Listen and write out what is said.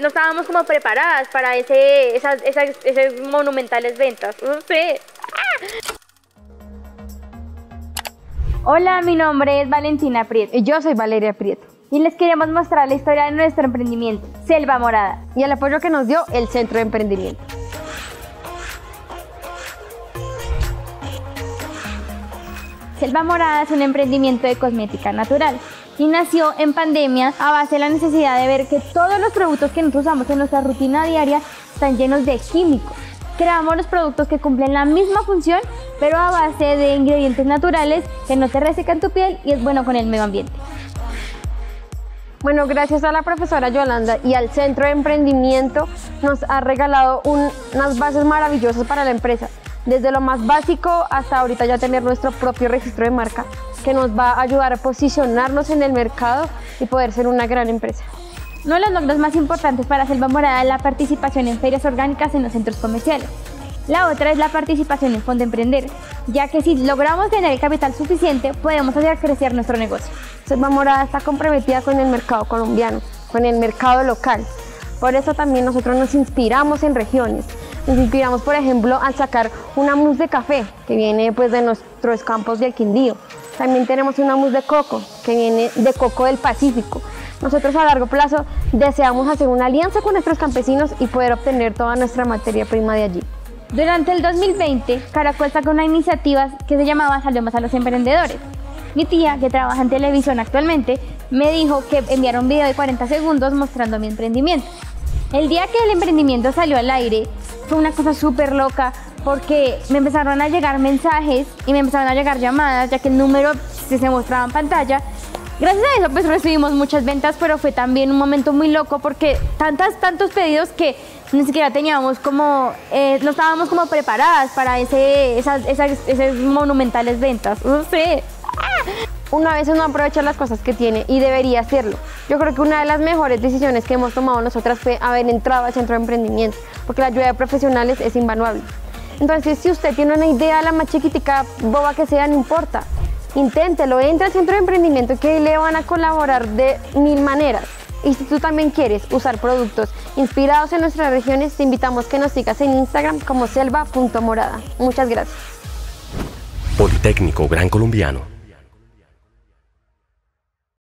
no estábamos como preparadas para esas monumentales ventas. Hola, mi nombre es Valentina Prieto. Y yo soy Valeria Prieto. Y les queremos mostrar la historia de nuestro emprendimiento, Selva Morada, y el apoyo que nos dio el Centro de Emprendimiento. Selva Morada es un emprendimiento de cosmética natural y nació en pandemia a base de la necesidad de ver que todos los productos que nosotros usamos en nuestra rutina diaria están llenos de químicos. Creamos los productos que cumplen la misma función, pero a base de ingredientes naturales que no te resecan tu piel y es bueno con el medio ambiente. Bueno, gracias a la profesora Yolanda y al Centro de Emprendimiento nos ha regalado unas bases maravillosas para la empresa. Desde lo más básico hasta ahorita ya tener nuestro propio registro de marca que nos va a ayudar a posicionarnos en el mercado y poder ser una gran empresa. Uno de los logros más importantes para Selva Morada es la participación en ferias orgánicas en los centros comerciales. La otra es la participación en Fondo Emprender, ya que si logramos tener el capital suficiente, podemos hacer crecer nuestro negocio. Selva Morada está comprometida con el mercado colombiano, con el mercado local. Por eso también nosotros nos inspiramos en regiones. Nos inspiramos, por ejemplo, al sacar una mousse de café, que viene pues de nuestros campos del Quindío. También tenemos una mousse de coco, que viene de coco del Pacífico. Nosotros a largo plazo deseamos hacer una alianza con nuestros campesinos y poder obtener toda nuestra materia prima de allí. Durante el 2020, Caracol sacó una iniciativa que se llamaba Salvemos a los Emprendedores. Mi tía, que trabaja en televisión actualmente, me dijo que enviara un video de 40 segundos mostrando mi emprendimiento. El día que el emprendimiento salió al aire, fue una cosa súper loca porque me empezaron a llegar mensajes y me empezaron a llegar llamadas, ya que el número se mostraba en pantalla. Gracias a eso pues recibimos muchas ventas, pero fue también un momento muy loco porque tantos pedidos que ni siquiera teníamos como, no estábamos como preparadas para esas monumentales ventas. Una vez uno aprovecha las cosas que tiene y debería hacerlo. Yo creo que una de las mejores decisiones que hemos tomado nosotras fue haber entrado al Centro de Emprendimiento, porque la ayuda de profesionales es invaluable. Entonces, si usted tiene una idea, la más chiquitica, boba que sea, no importa. Inténtelo, entre al Centro de Emprendimiento que le van a colaborar de mil maneras. Y si tú también quieres usar productos inspirados en nuestras regiones, te invitamos que nos sigas en Instagram como selva.morada. Muchas gracias. Politécnico Grancolombiano.